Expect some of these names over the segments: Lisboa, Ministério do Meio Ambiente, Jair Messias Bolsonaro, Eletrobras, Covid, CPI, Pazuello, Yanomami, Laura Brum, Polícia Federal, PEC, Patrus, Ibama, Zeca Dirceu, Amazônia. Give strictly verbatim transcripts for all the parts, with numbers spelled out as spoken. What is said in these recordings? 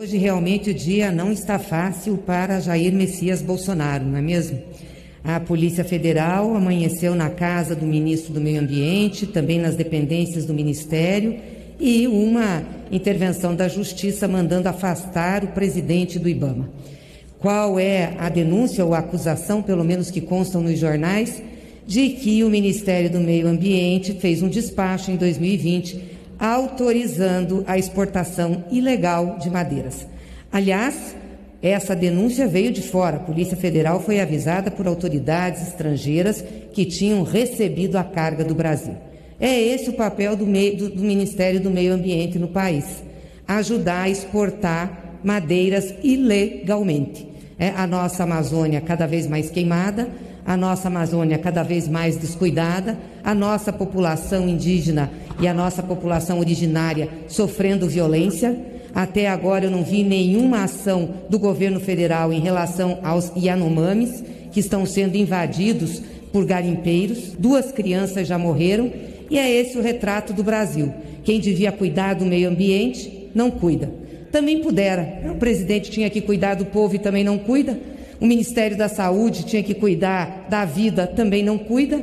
Hoje realmente o dia não está fácil para Jair Messias Bolsonaro, não é mesmo? A Polícia Federal amanheceu na casa do ministro do Meio Ambiente, também nas dependências do Ministério, e uma intervenção da Justiça mandando afastar o presidente do Ibama. Qual é a denúncia ou a acusação, pelo menos que constam nos jornais, de que o Ministério do Meio Ambiente fez um despacho em dois mil e vinte autorizando a exportação ilegal de madeiras. Aliás, essa denúncia veio de fora. A Polícia Federal foi avisada por autoridades estrangeiras que tinham recebido a carga do Brasil. É esse o papel do, meio, do, do Ministério do Meio Ambiente no país, ajudar a exportar madeiras ilegalmente. É a nossa Amazônia cada vez mais queimada, a nossa Amazônia cada vez mais descuidada, a nossa população indígena e a nossa população originária sofrendo violência. Até agora eu não vi nenhuma ação do governo federal em relação aos Yanomamis, que estão sendo invadidos por garimpeiros. Duas crianças já morreram e é esse o retrato do Brasil. Quem devia cuidar do meio ambiente, não cuida. Também pudera. O presidente tinha que cuidar do povo e também não cuida. O Ministério da Saúde tinha que cuidar da vida, também não cuida.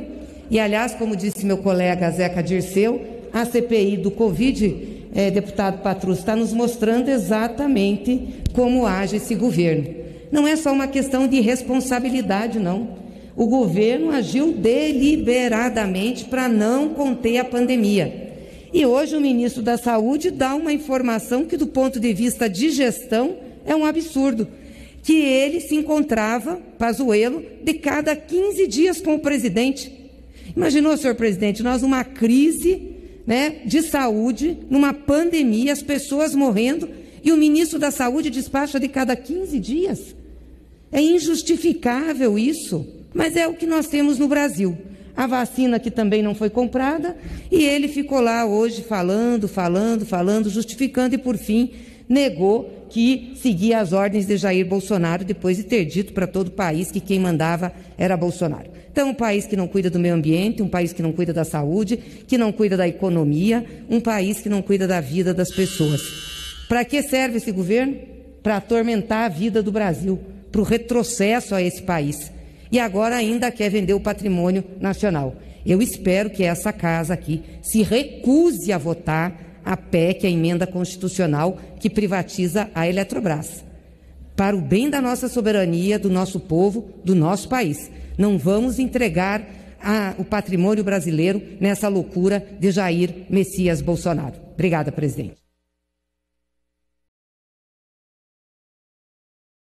E, aliás, como disse meu colega Zeca Dirceu, a C P I do Covid, eh, deputado Patrus, está nos mostrando exatamente como age esse governo. Não é só uma questão de responsabilidade, não. O governo agiu deliberadamente para não conter a pandemia. E hoje o ministro da Saúde dá uma informação que, do ponto de vista de gestão, é um absurdo. Que ele se encontrava, Pazuello, de cada quinze dias com o presidente. Imaginou, senhor presidente, nós numa crise, né, de saúde, numa pandemia, as pessoas morrendo, e o ministro da Saúde despacha de cada quinze dias? É injustificável isso, mas é o que nós temos no Brasil. A vacina que também não foi comprada, e ele ficou lá hoje falando, falando, falando, justificando, e por fim negou que seguia as ordens de Jair Bolsonaro, depois de ter dito para todo o país que quem mandava era Bolsonaro. Então, um país que não cuida do meio ambiente, um país que não cuida da saúde, que não cuida da economia, um país que não cuida da vida das pessoas. Para que serve esse governo? Para atormentar a vida do Brasil, para o retrocesso a esse país. E agora ainda quer vender o patrimônio nacional. Eu espero que essa casa aqui se recuse a votar a P E C, a emenda constitucional que privatiza a Eletrobras, para o bem da nossa soberania, do nosso povo, do nosso país. Não vamos entregar a, o patrimônio brasileiro nessa loucura de Jair Messias Bolsonaro. Obrigada, presidente.